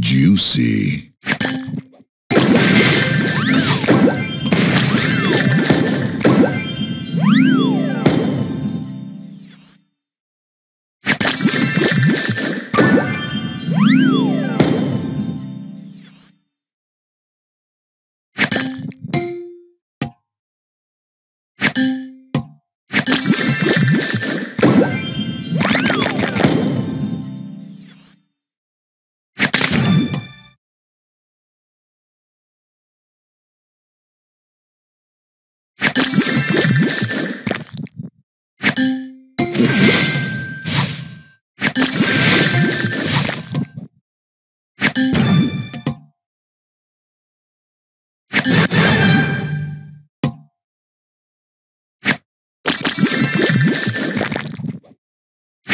Juicy.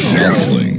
Shuffling.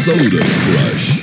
Soda Crush.